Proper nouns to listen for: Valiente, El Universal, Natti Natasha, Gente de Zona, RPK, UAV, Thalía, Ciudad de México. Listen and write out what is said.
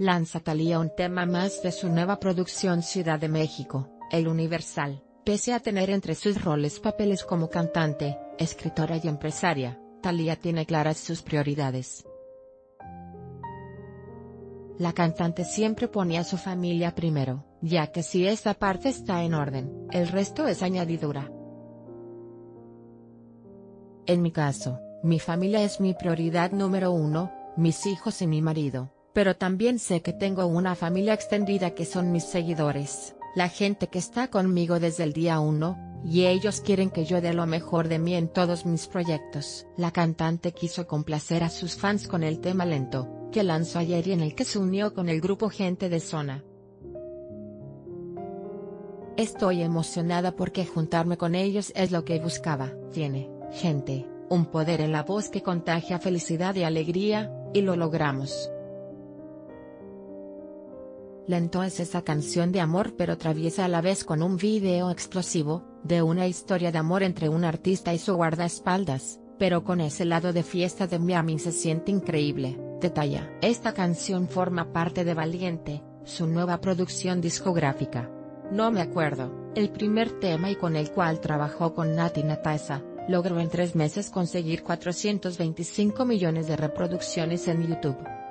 Lanza Thalía un tema más de su nueva producción Ciudad de México, El Universal. Pese a tener entre sus roles papeles como cantante, escritora y empresaria, Thalía tiene claras sus prioridades. La cantante siempre pone a su familia primero, ya que si esta parte está en orden, el resto es añadidura. En mi caso, mi familia es mi prioridad número uno, mis hijos y mi marido, pero también sé que tengo una familia extendida que son mis seguidores, la gente que está conmigo desde el día uno, y ellos quieren que yo dé lo mejor de mí en todos mis proyectos. La cantante quiso complacer a sus fans con el tema Lento, que lanzó ayer y en el que se unió con el grupo Gente de Zona. Estoy emocionada porque juntarme con ellos es lo que buscaba. Tiene, gente, un poder en la voz que contagia felicidad y alegría, y lo logramos. Lento es esa canción de amor pero traviesa a la vez, con un video explosivo, de una historia de amor entre un artista y su guardaespaldas, pero con ese lado de fiesta de Miami se siente increíble. Detalla. Esta canción forma parte de Valiente, su nueva producción discográfica. No me acuerdo, el primer tema y con el cual trabajó con Natti Natasha, logró en 3 meses conseguir 425 millones de reproducciones en YouTube.